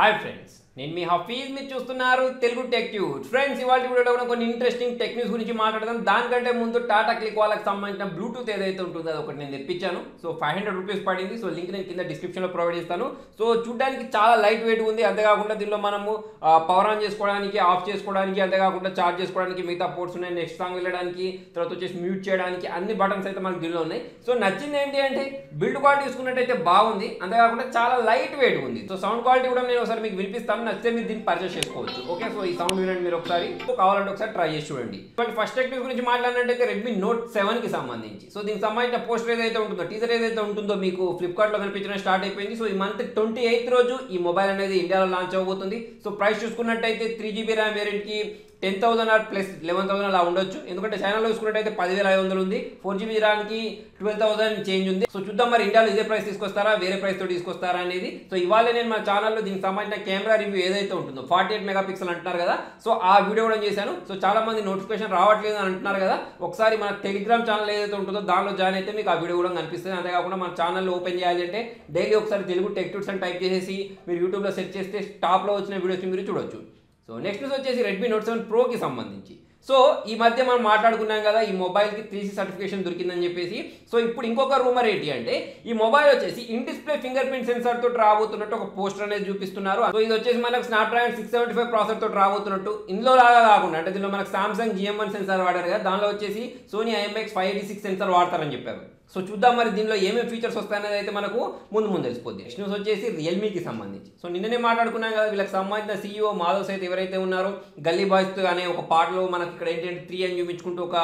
Hi friends నేను మీ హఫీజ్ మీరు చూస్తున్నారు తెలుగు టెక్ ట్యూట్ ఫ్రెండ్స్ ఇవాల్టి వీడియోలో మనం కొన్ని ఇంట్రెస్టింగ్ టెక్ న్యూస్ గురించి మాట్లాడదాం దానికంటే ముందు టాటా క్లిక్ వాళ్ళకి సంబంధించిన బ్లూటూత్ ఏదైతే ఉంటుందో అది ఒకటి నేను తెప్పించాను సో 500 రూపాయస్ పడింది సో లింక్ నేను కింద డిస్క్రిప్షన్ లో ప్రొవైడ్ చేస్తాను సో చూడడానికి చాలా లైట్ వెయిట్ ఉంది అంతే కాకుండా దీనిలో మనము పవర్ ఆన్ చేసుకోవడానికి ఆఫ్ చేసుకోవడానికి అంతే కాకుండా చార్జ్ చేసుకోవడానికి మిగతా పోర్ట్స్ ఉన్నాయి నెక్స్ట్ సాంగ్ వెళ్ళడానికి తర్వాత వచ్చేసి మ్యూట్ చేయడానికి అన్ని బటన్స్ అయితే మనకి దీనిలో ఉన్నాయి సో నచ్చింది ఏంటి అంటే బిల్డ్ క్వాలిటీ చూసుకున్నట్టయితే బాగుంది అంతే కాకుండా చాలా లైట్ వెయిట్ ఉంది సో సౌండ్ క్వాలిటీ కూడా నేను ఒకసారి మీకు వినిపిస్తాను నచ్చితే మీరు దీన్ని పర్చేస్ చేసుకోవచ్చు ఓకే సో ఈ సౌండ్ వినండి మీరు ఒకసారి సో కావాలంటే ఒకసారి ట్రై చేసి చూడండి బట్ ఫస్ట్ టెక్ న్యూస్ గురించి మాట్లాడినట్టయితే రెడ్మీ నోట్ 7 కి సంబంధించి సో దీనికి సంబంధించిన పోస్టర్ ఏదైతే ఉంటుందో టీజర్ ఏదైతే ఉంటుందో మీకు ఫ్లిప్కార్ట్ లో కనిపించడం స్టార్ట్ అయిపోయింది సో ఈ మంత్ 28వ రోజు ఈ మొబైల్ అనేది ఇండియాలో లాంచ్ అవబోతుంది సో ప్రైస్ చూసుకున్నట్టయితే 3GB ర్యామ్ వేరియంట్ కి 10,000 ఆర్ ప్లస్ 11,000 అలా ఉండొచ్చు ఎందుకంటే చైనాలో చూసుకున్నట్టయితే 10,500 ఉంది 4GB ర్యామ్కి 12,000 చేంజ్ ఉంది సో చూద్దాం మరి ఇండియాలో ఇదే ప్రైస్ తీసుకొస్తారా వేరే ప్రైస్తో తీసుకొస్తారా అనేది సో ఇవాళ నేను మా ఛానల్లో దీనికి సంబంధించిన కెమెరా రివ్యూ ఏదైతే ఉంటుందో 48 మెగాపిక్సెల్ అంటున్నారు కదా సో ఆ వీడియో కూడా చేశాను సో చాలా మంది నోటిఫికేషన్ రావట్లేదు అని అంటున్నారు కదా ఒకసారి మన టెలిగ్రామ్ ఛానల్ ఏదైతే ఉంటుందో దానిలో జాయిన్ అయితే మీకు ఆ వీడియో కూడా కనిపిస్తుంది అంతేకాకుండా మన ఛానల్లో ఓపెన్ చేయాలి అంటే డైలీ ఒకసారి తెలుగు టెక్ ట్యూట్స్ అని టైప్ చేసేసి మీరు యూట్యూబ్లో సెర్చ్ చేస్తే టాప్లో వచ్చిన వీడియోస్ని మీరు చూడొచ్చు సో నెక్స్ట్ న్యూస్ వచ్చేసి రెడ్మీ నోట్ 7 ప్రోకి సంబంధించి సో ఈ మధ్య మనం మాట్లాడుకున్నాం కదా ఈ మొబైల్కి 3C సర్టిఫికేషన్ దొరికిందని చెప్పేసి సో ఇప్పుడు ఇంకొక రూమర్ ఏంటి అంటే ఈ మొబైల్ వచ్చేసి in display fingerprint sensor తోటి రాబోతున్నట్టు ఒక పోస్టర్ అనేది చూపిస్తున్నారు సో ఇది వచ్చేసి మనకు స్నాప్డ్రాగన్ 675 ప్రాసెసర్ తోటి రాబోతున్నట్టు ఇందులో లాగా కాకుండా అంటే దీనిలో మనకు సామ్సంగ్ GM1 సెన్సార్ వాడారు కదా దానిలో వచ్చేసి సోనీ IMX586 సెన్సార్ వాడతారని చెప్పారు సో చూద్దాం మరి దీనిలో ఏమేమి ఫీచర్స్ వస్తాయనేది అయితే మనకు ముందు తెలిసిపోద్ది. నెక్స్ట్ న్యూస్ వచ్చేసి రియల్మీకి సంబంధించి సో నిన్ననే మాట్లాడుకున్నాం కదా వీళ్ళకి సంబంధించిన CEO మాధవ్స్ అయితే ఎవరైతే ఉన్నారో గల్లీ బాయ్స్తో అనే ఒక పాటలో మనకి ఇక్కడ ఏంటంటే 3 అని చూపించుకుంటూ ఒక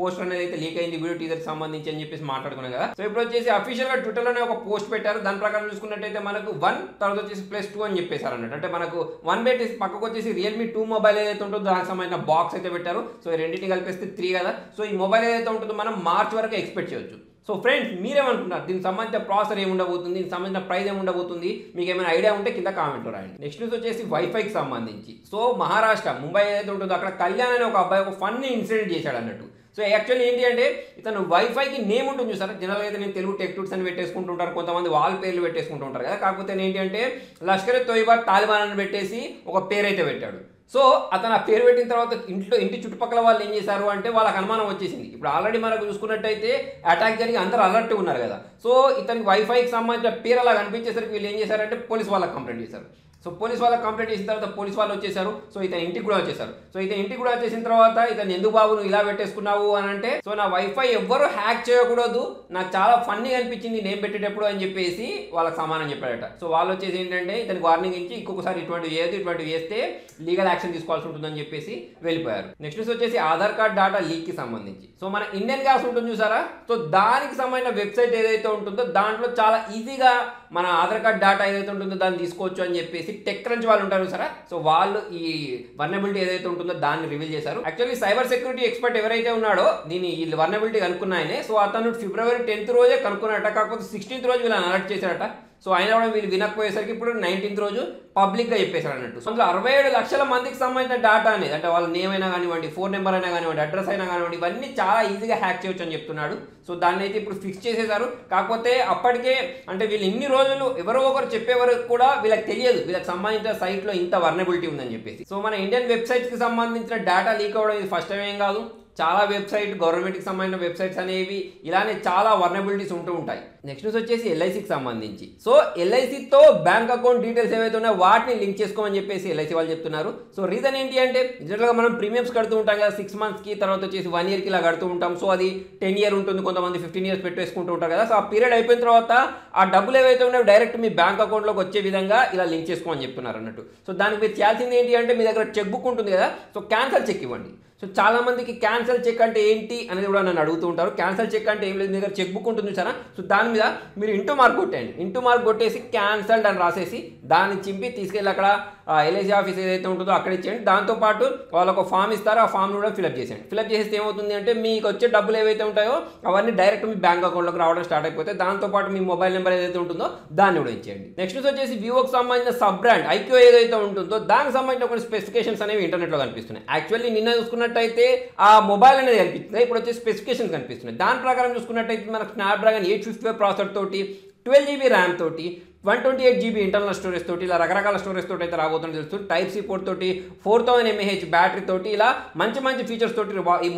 పోస్టర్ అనేది అయితే లీక్ అయింది వీడియో టీజర్కి సంబంధించి అని చెప్పేసి మాట్లాడుకున్నాం కదా సో ఇప్పుడు వచ్చేసి అఫీషియల్గా ట్విట్టర్లోనే ఒక పోస్ట్ పెట్టారు దాని ప్రకారం చూసుకున్నట్టయితే మనకు 1 తర్వాత వచ్చేసి +2 అని చెప్పేశారు అన్నట్టు అంటే మనకు 1 పెట్టేసి పక్కకు వచ్చేసి Realme 2 మొబైల్ ఏదైతే ఉంటుందో దానికి సంబంధించిన బాక్స్ అయితే పెట్టారు సో రెండింటిని కలిపేస్తే 3 కదా సో ఈ మొబైల్ ఏదైతే ఉంటుందో మనం మార్చ్ వరకు ఎక్స్పెక్ట్ చేయొచ్చు సో ఫ్రెండ్స్ మీరేమనుకుంటున్నారు దీనికి సంబంధించిన ప్రాసెసర్ ఏముండబోతుంది దీనికి సంబంధించిన ప్రైస్ ఏముండబోతుంది మీకు ఏమైనా ఐడియా ఉంటే కింద కామెంట్లో రాయండి. నెక్స్ట్ న్యూస్ వచ్చేసి వైఫైకి సంబంధించి సో మహారాష్ట్ర ముంబై ఏదైతే ఉంటుందో అక్కడ కళ్యాణ్ అనే ఒక అబ్బాయి ఒక ఫన్నీ ఇన్సిడెంట్ చేశాడు అన్నట్టు సో యాక్చువల్లీ ఏంటి అంటే ఇతను వైఫైకి నేమ్ ఉంటుంది చూసారా జనరల్గా అయితే నేను తెలుగు టెక్ ట్యూట్స్ అని పెట్టేసుకుంటుంటారు కొంతమంది వాళ్ళ పేర్లు పెట్టేసుకుంటూ ఉంటారు కదా కాకపోతే ఏంటి అంటే లష్కరే తోయిబా తాలిబాన్ అని పెట్టేసి ఒక పేరు అయితే పెట్టాడు సో అతను ఆ పేరు పెట్టిన తర్వాత ఇంటి చుట్టుపక్కల వాళ్ళు ఏం చేశారు అంటే వాళ్ళకి అనుమానం వచ్చేసింది ఇప్పుడు ఆల్రెడీ మనకు చూసుకున్నట్టయితే అటాక్ జరిగి అందరూ అలర్ట్ ఉన్నారు కదా సో ఇతనికి వైఫైకి సంబంధించిన పేరు అలా కనిపించేసరికి వీళ్ళు ఏం చేశారంటే పోలీస్ వాళ్ళకి కంప్లైంట్ చేశారు సో పోలీస్ వాళ్ళకి కంప్లైంట్ చేసిన తర్వాత పోలీస్ వాళ్ళు వచ్చేసారు సో ఇతను ఇంటికి కూడా వచ్చేసారు సో ఇతను ఇంటికి కూడా వచ్చేసిన తర్వాత ఇతను ఎందుకు బాబు నువ్వు ఇలా పెట్టేసుకున్నావు అని అంటే సో నా వైఫై ఎవ్వరూ హ్యాక్ చేయకూడదు నాకు చాలా ఫన్నీ అనిపించింది నేను పెట్టేటప్పుడు అని చెప్పేసి వాళ్ళకి సమానం చెప్పాడట సో వాళ్ళు వచ్చేసి ఏంటంటే ఇతనికి వార్నింగ్ ఇచ్చి ఇంకొకసారి ఇటువంటివి చేస్తే లీగల్ యాక్షన్ తీసుకోవాల్సి ఉంటుందని చెప్పేసి వెళ్ళిపోయారు. నెక్స్ట్ న్యూస్ వచ్చేసి ఆధార్ కార్డ్ డాటా లీక్కి సంబంధించి సో మన ఇండియన్ గ్యాస్ ఉంటుంది చూసారా సో దానికి సంబంధించిన వెబ్సైట్ ఏదైతే ఉంటుందో దాంట్లో చాలా ఈజీగా మన ఆధార్ కార్డ్ డాటా ఏదైతే ఉంటుందో దాన్ని తీసుకోవచ్చు అని చెప్పేసి టెక్ క్రంచ్ వాళ్ళు ఉంటారు సరే సో వాళ్ళు ఈ వర్నబిలిటీ ఏదైతే ఉంటుందో దాన్ని రివీల్ చేశారు. యాక్చువల్లీ సైబర్ సెక్యూరిటీ ఎక్స్పర్ట్ ఎవరైతే ఉన్నాడో దీని ఈ వర్నబిలిటీ కనుక్కున్నాయనే సో అతను February 10th రోజే కనుక్కున్నట కాకపోతే 16th రోజు వీళ్ళని అలర్ట్ చేశారట సో అయినా కూడా వీళ్ళు వినకపోయేసరికి ఇప్పుడు 19th రోజు పబ్లిక్గా చెప్పేశారు అన్నట్టు సో అందులో 67 లక్షల మందికి సంబంధించిన డేటా అనేది అంటే వాళ్ళ నేమ్ అయినా కానివ్వండి ఫోన్ నెంబర్ అయినా కానివ్వండి అడ్రస్ అయినా కానివ్వండి ఇవన్నీ చాలా ఈజీగా హ్యాక్ చేయొచ్చు అని చెప్తున్నాడు సో దాన్ని అయితే ఇప్పుడు ఫిక్స్ చేసేశారు కాకపోతే అప్పటికే అంటే వీళ్ళు ఇన్ని రోజులు ఎవరో ఒకరు చెప్పే వరకు కూడా వీళ్ళకి తెలియదు వీళ్ళకి సంబంధించిన సైట్లో ఇంత వర్నబిలిటీ ఉందని చెప్పేసి సో మన ఇండియన్ వెబ్సైట్స్కి సంబంధించిన డేటా లీక్ అవ్వడం ఇది ఫస్ట్ టైం ఏం కాదు చాలా వెబ్సైట్ గవర్నమెంట్కి సంబంధించిన వెబ్సైట్స్ అనేవి ఇలానే చాలా వర్నబిలిటీస్ ఉంటూ ఉంటాయి. నెక్స్ట్ న్యూస్ వచ్చేసి LICకి సంబంధించి సో LICతో బ్యాంక్ అకౌంట్ డీటెయిల్స్ ఏవైతే ఉన్నాయో వాటిని లింక్ చేసుకోమని చెప్పేసి LIC వాళ్ళు చెప్తున్నారు. సో రీజన్ ఏంటి అంటే జనరల్గా మనం ప్రీమియమ్స్ కడుతూ ఉంటాం కదా 6 monthsకి తర్వాత వచ్చేసి 1 yearకి ఇలా కడుతూ ఉంటాం సో అది 10 years ఉంటుంది కొంతమంది 15 years పెట్టేసుకుంటూ ఉంటారు కదా సో ఆ పీరియడ్ అయిపోయిన తర్వాత ఆ డబ్బులు ఏవైతే ఉన్నాయో డైరెక్ట్ మీ బ్యాంక్ అకౌంట్లోకి వచ్చే విధంగా ఇలా లింక్ చేసుకోమని చెప్తున్నారు అన్నట్టు సో దానికి మీరు చేయాల్సింది ఏంటి అంటే మీ దగ్గర చెక్ బుక్ ఉంటుంది కదా సో క్యాన్సల్ చెక్ ఇవ్వండి. సో చాలా మందికి క్యాన్సల్ చెక్ అంటే ఏంటి అనేది కూడా నన్ను అడుగుతూ ఉంటారు క్యాన్సల్ చెక్ అంటే ఏం లేదు మీ దగ్గర చెక్ బుక్ ఉంటుంది సరే సో దాని మీద మీరు ఇంటూ మార్క్ కొట్టేయండి ఇంటూ మార్క్ కొట్టేసి క్యాన్సల్డ్ అని రాసేసి దాన్ని చింపి తీసుకెళ్ళి అక్కడ LIC ఆఫీస్ ఏదైతే ఉంటుందో అక్కడ ఇచ్చేయండి దాంతోపాటు వాళ్ళకు ఒక ఫామ్ ఇస్తారు ఆ ఫామ్ను కూడా ఫిలప్ చేసేయండి ఫిలప్ చేస్తే ఏమవుతుంది అంటే మీకు వచ్చే డబ్బులు ఏవైతే ఉంటాయో అవన్నీ డైరెక్ట్ మీ బ్యాంక్ అకౌంట్లోకి రావడం స్టార్ట్ అయిపోతే దాంతోపాటు మీ మొబైల్ నెంబర్ ఏదైతే ఉంటుందో దాన్ని కూడా ఇచ్చేయండి. నెక్స్ట్ వచ్చేసి వివోకి సంబంధించిన సబ్ బ్రాండ్ iQOO ఏదైతే ఉంటుందో దానికి సంబంధించిన కొన్ని స్పెసిఫికేషన్స్ అనేవి ఇంటర్నెట్లో కనిపిస్తున్నాయి. యాక్చువల్లీ నిన్న చూసుకున్నట్టయితే ఆ మొబైల్ అనేది కనిపిస్తుంది ఇప్పుడు వచ్చే స్పెసిఫికేషన్స్ కనిపిస్తున్నాయి దాని ప్రకారం చూసుకున్నట్టయితే మనకు స్నాప్డ్రాగన్ 855 ప్రాసెసర్ తోటి 12GB ర్యామ్ తోటి 128 GB इंटरनल स्टोरेज तो इला रकरकाल स्टोरेज तो राबोतुंदी टाइप सी पोर्ट तो 4000 mAh बैटरी तो इला मंచి మంచి ఫీచర్స్ तो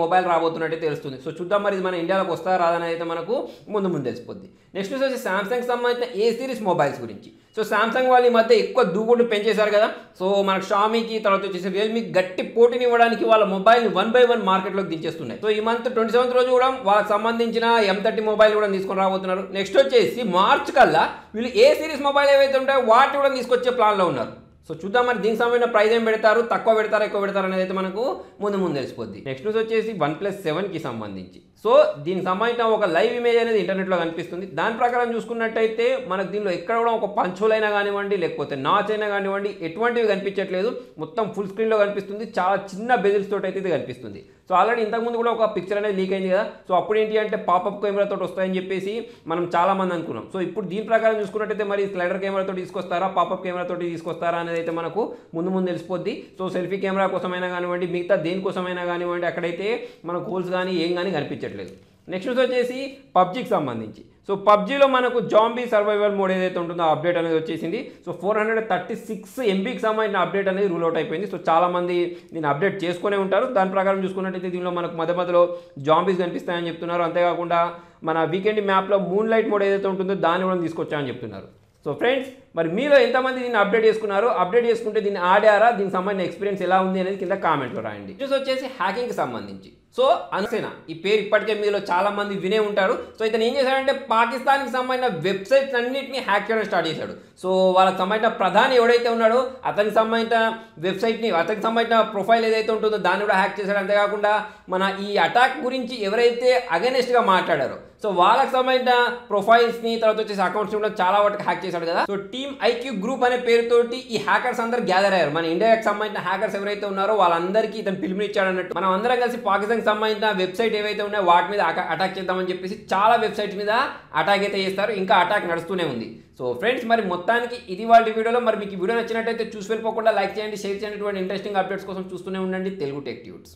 मोबाइल రాబోతున్నట్టు తెలుస్తుంది। सो చూద్దాం మరి ఇది మన ఇండియాలోకి వస్తా రాదని అయితే మనకు ముందు తెలిసిపోద్ది। నెక్స్ట్ వచ్చేసి సామ్సంగ్ సంబంధించిన ఏ సిరీస్ మొబైల్స్ గురించి। సో సామ్సంగ్ వాళ్ళ మధ్య ఎక్కువ దూకుడు పెంచేశారు కదా। సో మనకు షామీకి తర్వాత వచ్చేసి రియల్మీకి గట్టి పోటీని ఇవ్వడానికి వాళ్ళ మొబైల్ని 1 by 1 మార్కెట్లోకి దించేస్తున్నారు। సో ఈ మంత్ 27th రోజు కూడా వాళ్ళకి సంబంధించిన M30 మొబైల్ కూడా తీసుకొని రాబోతున్నారు। నెక్స్ట్ వచ్చేసి మార్చ్ కల్లా వీళ్ళు ఏ సిరీస్ మొబైల్ ఏవైతే ఉంటాయో వాటి కూడా తీసుకొచ్చే ప్లాన్ లో ఉన్నారు। सो चूदा मैं दी संबंध प्राइज तक मन को मुझे मुझे नेक्स्ट न्यूज़ वन प्लस 7 की संबंधी। सो दी संबंध लाइव इमेज अने इंटरनेट दाने प्रकार चूसते मन दीन एक् पंचोलना कानिव्वंडी लेकिन नाचना कानिव्वंडी कम फुल स्क्रीन कनिपिस्तुंदी चाला चिन्न बेजिल्स तो कनिपिस्तुंदी। सो आलरेडी इंतकुमुंदु पिक्चर अने लीक अयिंदी कदा। सो अप्पुडु पापअप कैमरा तो वस्तायनि मन चाला मंदि अनुकुन्नाम। सो इप्पुडु दीनि प्रकार चूसुकुन्नट्लयिते मरी स्लाइडर कैमरा तो तीसुकोस्तारा पापअप कैमरा तो तीसुकोस्तारा अनेदि मन को मुंदु मुंदु तेलिसिपोद्दी। सो सेल्फी कैमरा कोसमैना कानिव्वंडी मिगता देनिकोसमैना कानिव्वंडी अक्कडैते मन गोल्स गानी एं गानी कनिपिंचट्लेदु। నెక్స్ట్ వచ్చేసి PUBG కి సంబంధించి। సో PUBG లో మనకు జాంబీ సర్వైవల్ మోడ్ ఏదైతే ఉంటుందో ఆ అప్డేట్ అనేది వచ్చేసింది। సో 436 MB కి సంబంధించిన అప్డేట్ అనేది రూల్ అవుట్ అయిపోయింది। సో చాలా మంది దీని అప్డేట్ చేసుకునే ఉంటారు। దాని ప్రకారం చూసుకున్నట్లయితే దీనిలో మనకు మధ్యలో జాంబీస్ కనిపిస్తాయని చెప్తున్నారు। అంతే కాకుండా మన వీకెండ్ మ్యాప్ లో మూన్ లైట్ మోడ్ ఏదైతే ఉంటుందో దాన్ని కూడా తీసుకొచ్చామని చెప్తున్నారు। సో ఫ్రెండ్స్ మరి మీలో ఎంతమంది దీన్ని అప్డేట్ చేసుకున్నారు, అప్డేట్ చేసుకుంటే దీన్ని ఆడారా, దీనికి సంబంధించిన ఎక్స్పీరియన్స్ ఎలా ఉంది అనేది కింద కామెంట్ లో రాయండి। చూసి వచ్చేసి హ్యాకింగ్ కి సంబంధించి। సో అనసేనా ఈ పేరు ఇప్పటికే మీలో చాలా మంది వినే ఉంటారు। సో ఇతను ఏం చేశాడంటే పాకిస్తాన్కి సంబంధించిన వెబ్సైట్స్ అన్నిటిని హ్యాక్ చేయడం స్టార్ట్ చేశాడు। సో వాళ్ళకి సంబంధించిన ప్రధాని ఎవడైతే ఉన్నాడో అతనికి సంబంధించిన వెబ్సైట్ని, అతనికి సంబంధించిన ప్రొఫైల్ ఏదైతే ఉంటుందో దాన్ని కూడా హ్యాక్ చేశాడు। అంతేకాకుండా మన ఈ అటాక్ గురించి ఎవరైతే అగెనెస్ట్గా మాట్లాడారో సో వాళ్ళకి సంబంధించిన ప్రొఫైల్స్ని, తర్వాత వచ్చేసి అకౌంట్స్ని కూడా చాలా వాటికి హ్యాక్ చేశాడు కదా। సో టీమ్ IQ గ్రూప్ అనే పేరుతోటి ఈ హ్యాకర్స్ అందరూ గ్యాదర్ అయ్యారు। మన ఇండియాకి సంబంధించిన హ్యాకర్స్ ఎవరైతే ఉన్నారో వాళ్ళందరికీ ఇతను పిలుపునిచ్చాడు అన్నట్టు। మనం అందరం కలిసి పాకిస్తాన్కి సంబంధించిన వెబ్సైట్ ఏవైతే ఉన్నాయో వాటి మీద అటాక్ చేద్దామని చెప్పేసి చాలా వెబ్సైట్ మీద అటాక్ అయితే చేస్తారు। ఇంకా అటాక్ నడుస్తూనే ఉంది। సో ఫ్రెండ్స్ మరి మొత్తానికి ఇది వాళ్ళ వీడియోలో। మరి మీకు వీడియో నచ్చినట్టయితే చూసి వెళ్ళిపోకుండా లైక్ చేయండి, షేర్ చేయండి। ఇంట్రెస్టింగ్ అప్డేట్స్ కోసం చూస్తూనే ఉండండి తెలుగు టెక్ ట్యూట్స్।